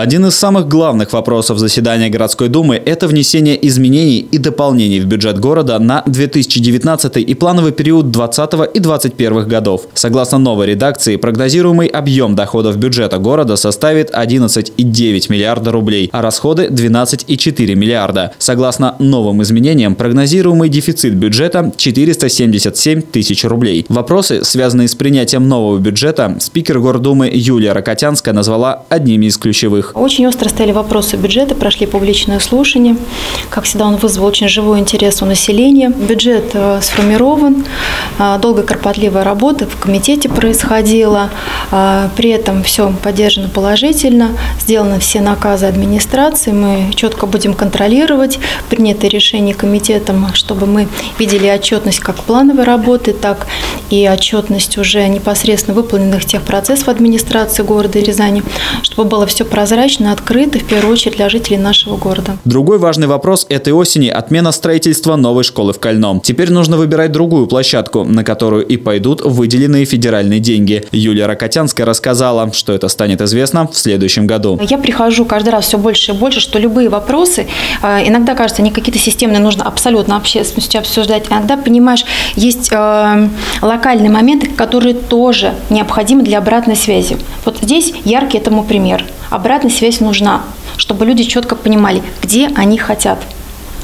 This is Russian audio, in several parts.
Один из самых главных вопросов заседания городской думы – это внесение изменений и дополнений в бюджет города на 2019 и плановый период 2020 и 2021 годов. Согласно новой редакции, прогнозируемый объем доходов бюджета города составит 11,9 миллиарда рублей, а расходы – 12,4 миллиарда. Согласно новым изменениям, прогнозируемый дефицит бюджета – 477 тысяч рублей. Вопросы, связанные с принятием нового бюджета, спикер Гордумы Юлия Рокотянская назвала одними из ключевых. Очень остро стояли вопросы бюджета, прошли публичные слушания. Как всегда, он вызвал очень живой интерес у населения. Бюджет сформирован, долгая кропотливая работа в комитете происходила. При этом все поддержано положительно, сделаны все наказы администрации. Мы четко будем контролировать принятые решения комитетом, чтобы мы видели отчетность как плановой работы, так и отчетность уже непосредственно выполненных тех процессов администрации города Рязани, чтобы было все прозрачно, открыто, в первую очередь, для жителей нашего города. Другой важный вопрос этой осени – отмена строительства новой школы в Кальном. Теперь нужно выбирать другую площадку, на которую и пойдут выделенные федеральные деньги. Юлия Рокотянская рассказала, что это станет известно в следующем году. Я прихожу каждый раз все больше и больше, что любые вопросы, иногда кажется, они какие-то системные, нужно абсолютно общественности обсуждать. Иногда, понимаешь, есть локальные моменты, которые тоже необходимы для обратной связи. Вот здесь яркий этому пример. Обратная связь нужна, чтобы люди четко понимали, где они хотят,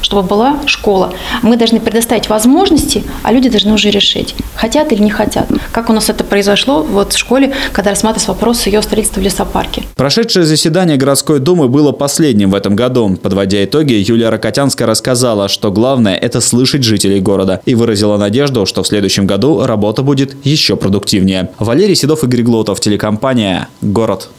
чтобы была школа. Мы должны предоставить возможности, а люди должны уже решить, хотят или не хотят. Как у нас это произошло вот в школе, когда рассматривался вопрос ее строительства в лесопарке. Прошедшее заседание городской думы было последним в этом году. Подводя итоги, Юлия Рокотянская рассказала, что главное – это слышать жителей города, и выразила надежду, что в следующем году работа будет еще продуктивнее. Валерий Седов, Игорь Глотов, телекомпания «Город».